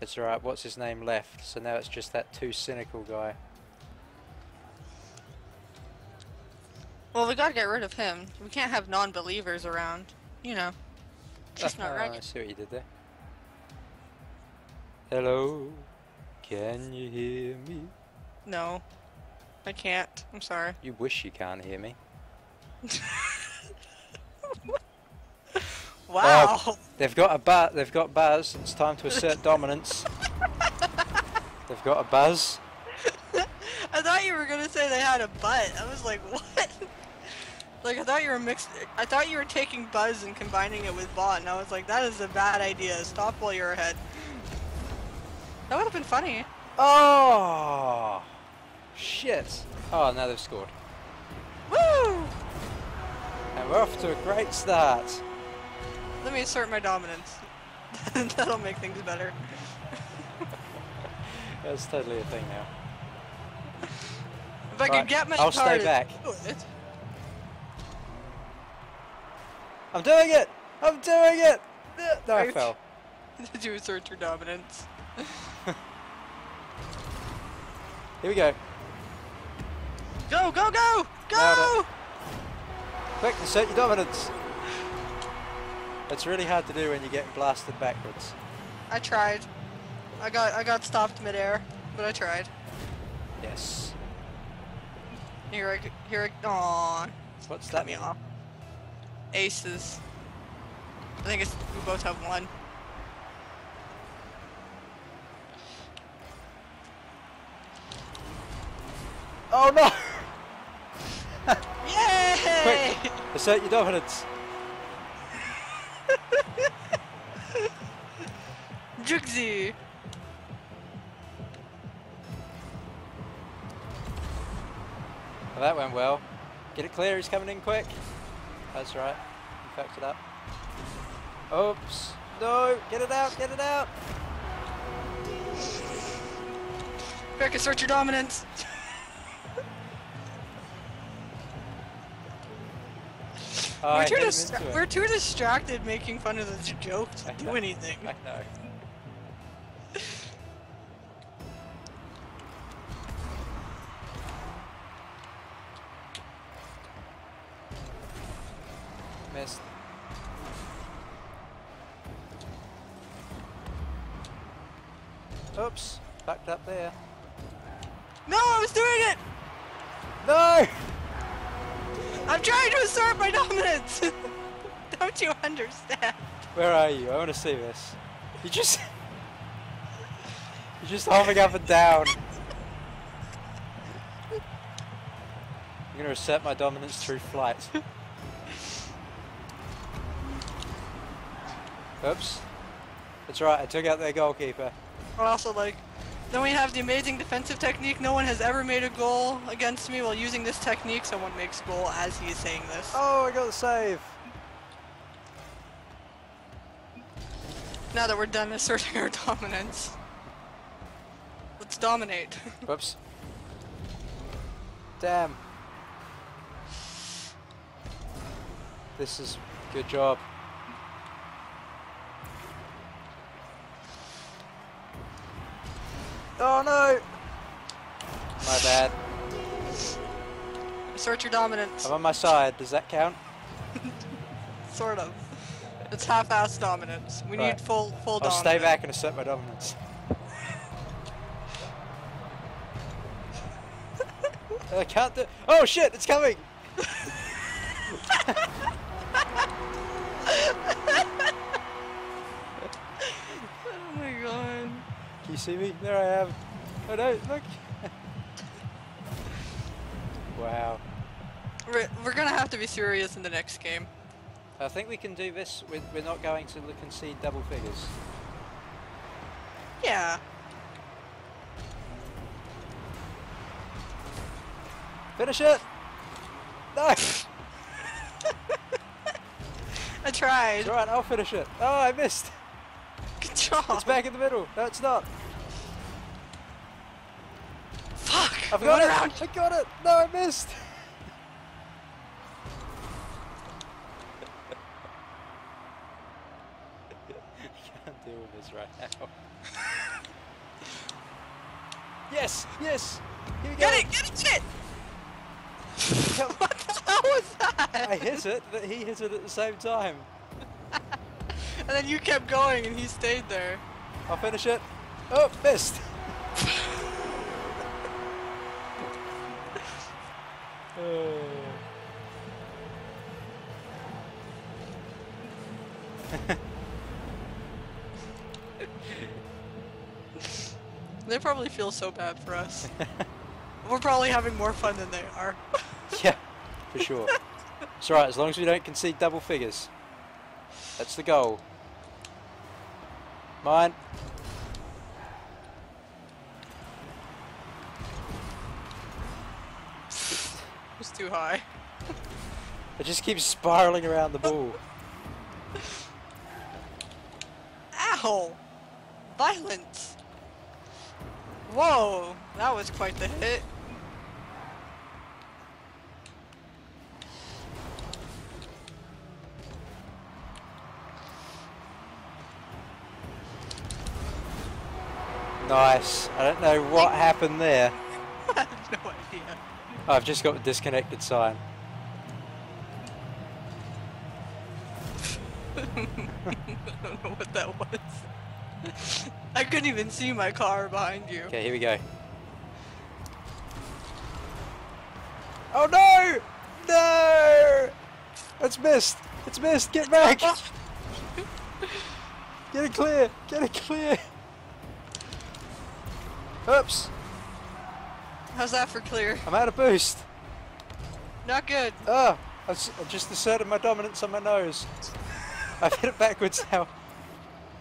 It's alright, what's his name left, so now it's just that too cynical guy. Well, we gotta get rid of him. We can't have non-believers around, you know. Just not right. I see what you did there. Hello, can you hear me? No, I can't. I'm sorry. You wish you can't hear me. Wow. Oh, they've got Buzz. It's time to assert dominance. They've got a Buzz. I thought you were gonna say they had a butt. I was like, what? Like I thought you were I thought you were taking Buzz and combining it with Bot, and I was like, that is a bad idea. Stop while you're ahead. That would have been funny. Oh shit! Oh, now they've scored. Woo! And we're off to a great start. Let me assert my dominance. That'll make things better. That's totally a thing now. If I could get my card, I'll stay back. I'm doing it! I'm doing it! No, I fell. Did you assert your dominance? Here we go. Go, go, go! Go! Quick, assert your dominance! It's really hard to do when you get blasted backwards. I tried. I got stopped midair, but I tried. Yes. Here I aww. What's that mean? Off. Aces. I think it's we both have one. Oh no! Yay! Quick, assert your dominance. Jugsy! Well, that went well. Get it clear, he's coming in quick. That's right, he fucked it up. Oops! No! Get it out! Get it out! Quick, assert your dominance! Oh, we're too distracted making fun of this joke to do anything. I know. Missed. Oops. Backed up there. No, I was doing it! No! I'm trying to assert my dominance! Don't you understand? Where are you? I want to see this. You just... You're just hopping up and down. I'm going to assert my dominance through flight. Oops. That's right, I took out their goalkeeper. Well, also, like... Then we have the amazing defensive technique. No one has ever made a goal against me while using this technique. Someone makes goal as he is saying this. Oh, I got the save. Now that we're done asserting our dominance, let's dominate. Whoops. Damn. This is good job. Oh no! My bad. Assert your dominance. I'm on my side, does that count? Sort of. It's half-assed dominance. We need full dominance. I'll stay back and assert my dominance. I can't do- Oh shit, it's coming! You see me? There I am. Oh no, look! Wow. We're gonna have to be serious in the next game. I think we can do this. We're not going to concede double figures. Yeah. Finish it! No! I tried. It's alright, I'll finish it. Oh, I missed! Good job! It's back in the middle. No, it's not. I've got it! Around. I got it! No, I missed! I can't deal with this. is right now. Yes, yes. Here we go. Get it! What the hell was that? I hit it, but he hit it at the same time. And then you kept going and he stayed there. I'll finish it. Oh, missed. Oh. They probably feel so bad for us. We're probably having more fun than they are. Yeah, for sure. It's alright, as long as we don't concede double figures. That's the goal. Mine. It's too high. It just keeps spiraling around the ball. Ow! Violence! Whoa! That was quite the hit. Nice. I don't know what happened there. I have no idea. I've just got the disconnected sign. I don't know what that was. I couldn't even see my car behind you. Okay, here we go. Oh no! No! It's missed! It's missed! Get back! Get it clear! Get it clear! Oops! How's that for clear? I'm out of boost! Not good! Oh! I just asserted my dominance on my nose. I've hit it backwards now.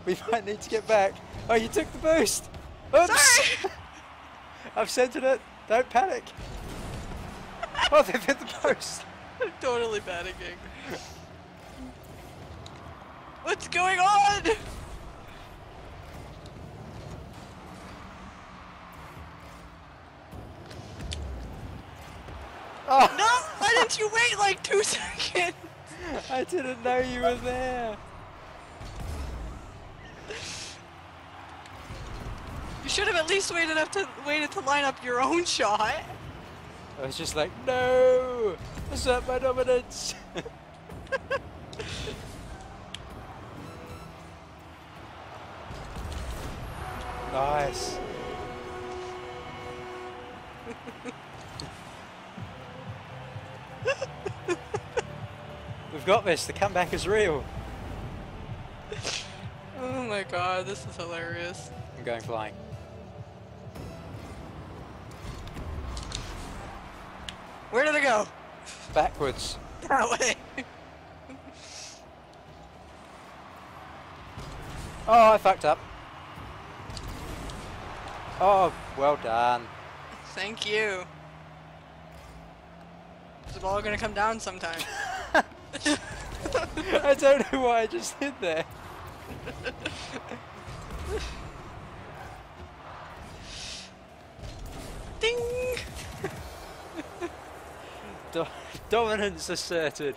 We might need to get back. Oh, you took the boost! Oops! Sorry. I've centered it. Don't panic. Oh, they've hit the post. I'm totally panicking. What's going on? Oh. No! Why didn't you wait like 2 seconds? I didn't know you were there. You should have at least waited to line up your own shot. I was just like, no, that's not my dominance. Nice. We've got this. The comeback is real. Oh my god, this is hilarious. I'm going flying. Where did it go? Backwards. That way. Oh, I fucked up. Oh, well done. Thank you. Is the ball gonna come down sometime? I don't know why I just hid there. Ding! Dominance asserted.